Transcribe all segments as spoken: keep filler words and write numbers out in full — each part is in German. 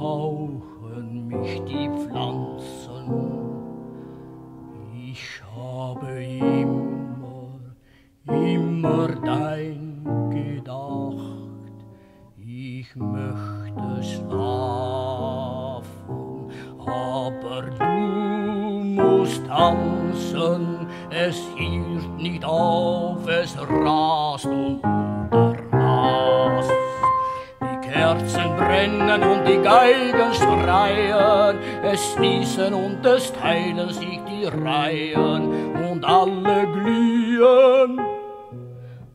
hauchen mich die Pflanzen. Ich habe immer, immer dein gedacht. Ich möchte schlafen, aber du musst tanzen. Es hielt nicht auf, es rast und unterrast. Herzen brennen und die Geigen schreien, es fließen und es teilen sich die Reihen und alle glühen.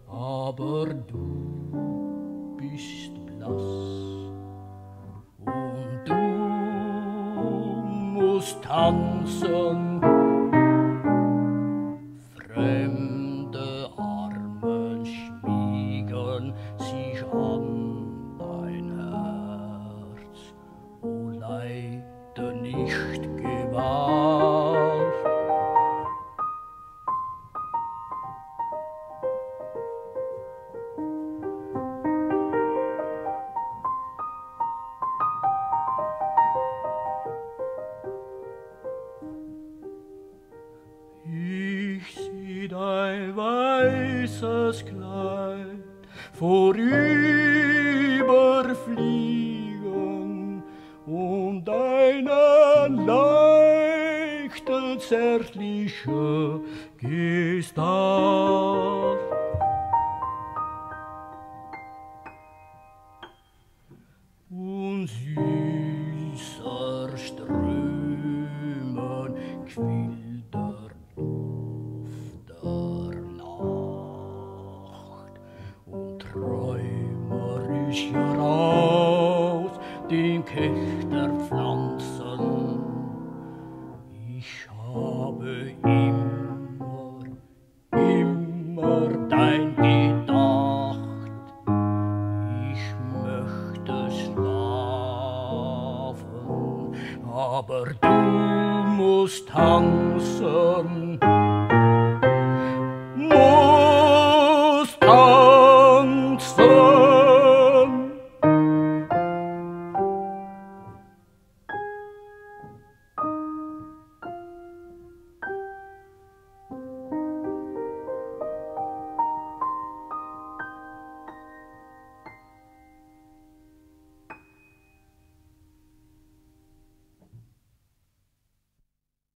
Aber du bist blass und du musst tanzen. Fremde Arme schmiegen sich an. Nicht gewahr. Ich seh dein weißes Kleid vorüberfliegen und deine leichte, zärtliche Gestalt. Und süßer Strömen quillt der Duft der Nacht und träumerischer aus dem Kelch der Pflanzen. Ich habe immer, immer dein gedacht. Ich möchte schlafen, aber du musst tanzen.